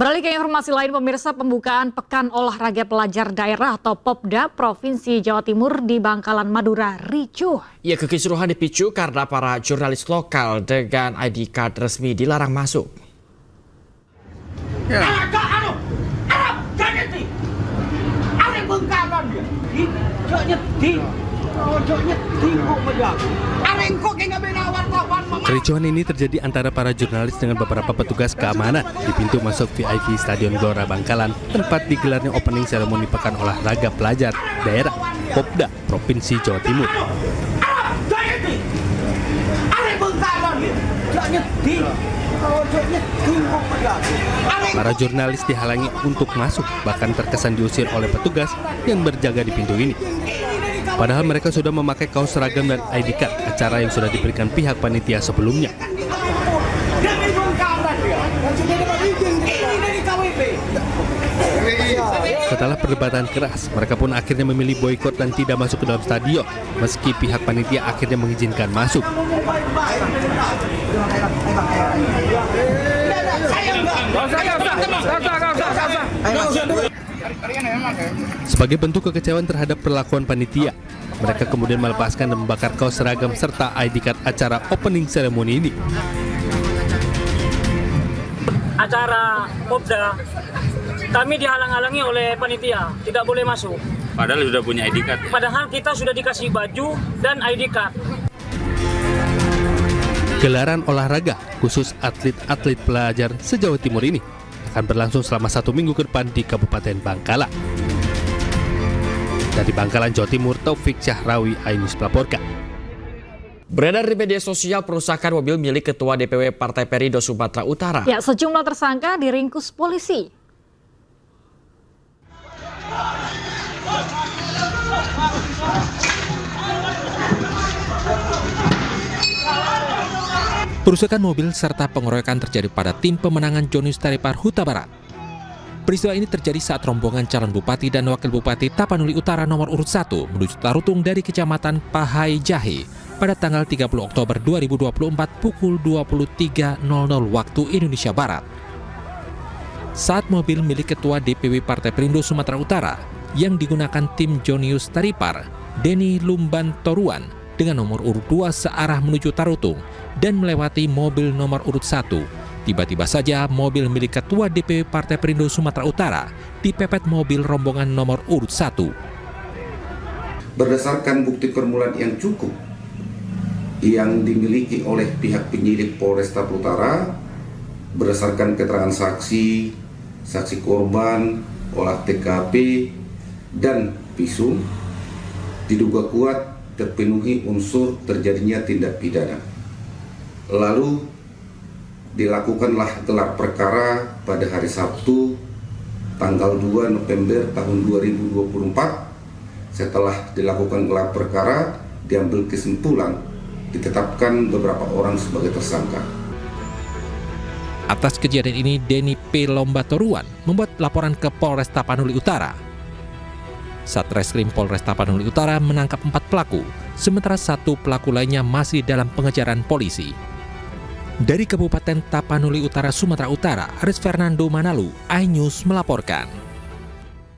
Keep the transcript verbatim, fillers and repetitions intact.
Beralih ke informasi lain, pemirsa, pembukaan Pekan Olahraga Pelajar Daerah atau POPDA Provinsi Jawa Timur di Bangkalan, Madura ricuh. Ya, kekisruhan dipicu karena para jurnalis lokal dengan I D card resmi dilarang masuk. Ya. Kericuhan ini terjadi antara para jurnalis dengan beberapa petugas keamanan di pintu masuk V I P Stadion Gelora Bangkalan, tempat digelarnya opening seremoni Pekan Olahraga Pelajar Daerah POPDA Provinsi Jawa Timur. Para jurnalis dihalangi untuk masuk, bahkan terkesan diusir oleh petugas yang berjaga di pintu ini. Padahal mereka sudah memakai kaos seragam dan I D card acara yang sudah diberikan pihak panitia sebelumnya. Setelah perdebatan keras, mereka pun akhirnya memilih boikot dan tidak masuk ke dalam stadion, meski pihak panitia akhirnya mengizinkan masuk. Sebagai bentuk kekecewaan terhadap perlakuan panitia, mereka kemudian melepaskan dan membakar kaos seragam serta I D card acara opening ceremony ini. Acara POPDA kami dihalang-halangi oleh panitia, tidak boleh masuk. Padahal sudah punya I D card. Padahal kita sudah dikasih baju dan I D card. Gelaran olahraga khusus atlet-atlet pelajar se-Jawa Timur ini akan berlangsung selama satu minggu ke depan di Kabupaten Bangkalan. Dari Bangkalan, Jawa Timur, Taufik Syahrawi Ainus melaporkan. Beredar di media sosial perusakan mobil milik Ketua D P W Partai Perindo Sumatera Utara. Ya, sejumlah tersangka diringkus polisi. Perusakan mobil serta pengeroyokan terjadi pada tim pemenangan Jonius Taripar, Huta Barat. Peristiwa ini terjadi saat rombongan calon bupati dan wakil bupati Tapanuli Utara nomor urut satu menuju Tarutung dari Kecamatan Pahai Jahi pada tanggal tiga puluh Oktober dua ribu dua puluh empat pukul dua puluh tiga nol nol waktu Indonesia Barat. Saat mobil milik Ketua D P W Partai Perindo Sumatera Utara yang digunakan tim Jonius Taripar, Denny Lumban Toruan, dengan nomor urut dua searah menuju Tarutung dan melewati mobil nomor urut satu. Tiba-tiba saja mobil milik Ketua D P W Partai Perindo Sumatera Utara dipepet mobil rombongan nomor urut satu. Berdasarkan bukti permulaan yang cukup yang dimiliki oleh pihak penyidik Polresta Utara, berdasarkan keterangan saksi, saksi korban, olah T K P, dan visum, diduga kuat terpenuhi unsur terjadinya tindak pidana. Lalu dilakukanlah gelar perkara pada hari Sabtu tanggal dua November tahun dua ribu dua puluh empat. Setelah dilakukan gelar perkara, diambil kesimpulan, ditetapkan beberapa orang sebagai tersangka. Atas kejadian ini, Denny P. Lomba Toruan membuat laporan ke Polres Tapanuli Utara. Satreskrim Polres Tapanuli Utara menangkap empat pelaku, sementara satu pelaku lainnya masih dalam pengejaran polisi. Dari Kabupaten Tapanuli Utara, Sumatera Utara, Aris Fernando Manalu, iNews melaporkan.